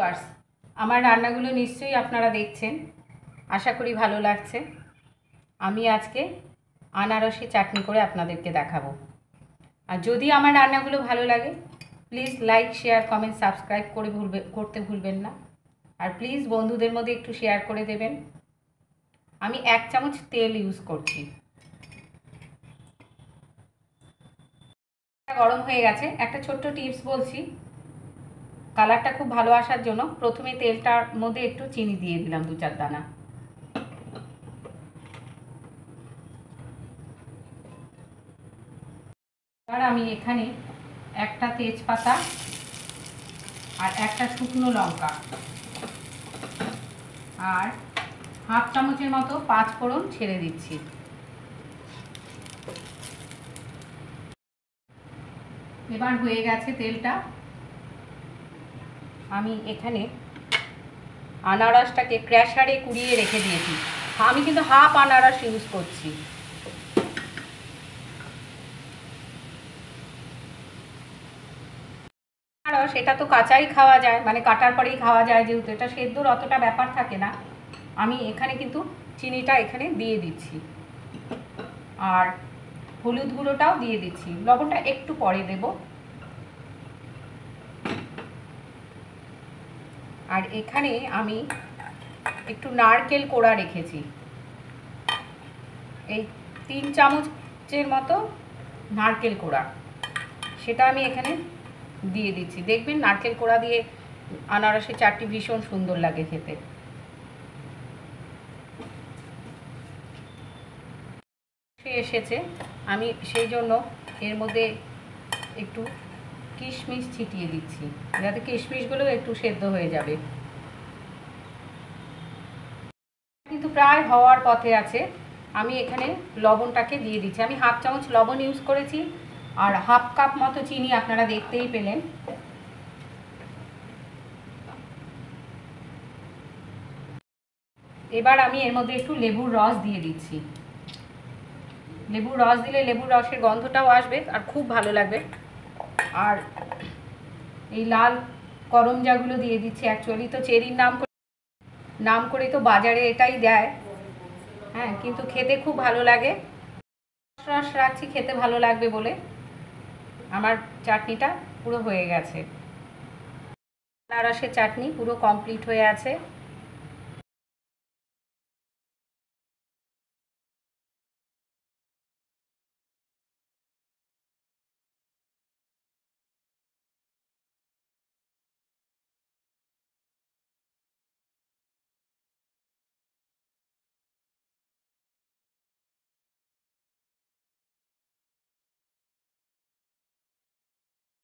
Viewers আমার রান্নাগুলো নিশ্চয়ই আপনারা দেখছেন, আশা করি ভালো লাগছে। আমি আজকে আনারসি চাটনি করে আপনাদেরকে দেখাবো। আর যদি আমার রান্নাগুলো ভালো লাগে please like, share, comment, subscribe করতে ভুলবেন না। আর প্লিজ বন্ধুদের মধ্যে একটু শেয়ার করে দেবেন। আমি 1 চামচ তেল ইউজ করছি। গরম হয়ে গেছে। একটা ছোট্ট টিপস বলছি, কালারটা খুব ভালো আসার জন্য প্রথমে তেলটার মধ্যে একটু চিনি দিয়ে দিলাম, 2-4 দানা। আর আমি এখানে একটা তেজপাতা আর একটা শুকনো লঙ্কা আর 1/2 চামচের মতো 5 ফোড়ন ছেড়ে দিচ্ছি। এবার হয়ে গেছে তেলটা। আমি এখানে আনারসটাকে ক্র্যাশারে কুড়িয়ে রেখে দিয়েছি। আমি কিন্তু হাফ আনারস ইউজ করছি। আনারস এটা তো কাঁচাই খাওয়া যায়, মানে কাটার পরেই খাওয়া যায়, যেহেতু এটা সেদ্ধর অতটা ব্যাপার থাকে না। আমি এখানে কিন্তু চিনিটা এখানে দিয়ে দিচ্ছি আর হলুদ গুঁড়োটাও দিয়ে দিচ্ছি, লবণটা একটু পরে দেব। আর এখানে আমি একটু নারকেল কোড়া রেখেছি, এই 3 চামচের মতো নারকেল কোড়া, সেটা আমি এখানে দিয়ে দিচ্ছি। দেখবেন নারকেল কোড়া দিয়ে আনারসের চাটনি ভীষণ সুন্দর লাগে খেতে। এসেছে, আমি সেই জন্য এর মধ্যে একটু কিশমিশ ছিটিয়ে দিচ্ছি, যাতে কিশমিশগুলো একটু সেদ্ধ হয়ে যাবে। কিন্তু প্রায় হওয়ার পথে আছে। আমি এখানে লবণটাকে দিয়ে দিচ্ছি। আমি 1/2 চামচ লবণ ইউজ করেছি আর 1/2 কাপ মতো চিনি, আপনারা দেখতেই পেলেন। এবার আমি এর মধ্যে একটু লেবুর রস দিয়ে দিচ্ছি। লেবুর রস দিলে লেবুর রসের গন্ধটাও আসবে আর খুব ভালো লাগবে। আর এই লাল করমজাগুলো দিয়ে দিচ্ছি। অ্যাকচুয়ালি তো চেরির নাম করে তো বাজারে এটাই দেয়, হ্যাঁ, কিন্তু খেতে খুব ভালো লাগে। রস রাখছি খেতে ভালো লাগবে বলে। আমার চাটনিটা পুরো হয়ে গেছে, আনারসের চাটনি পুরো কমপ্লিট হয়ে আছে।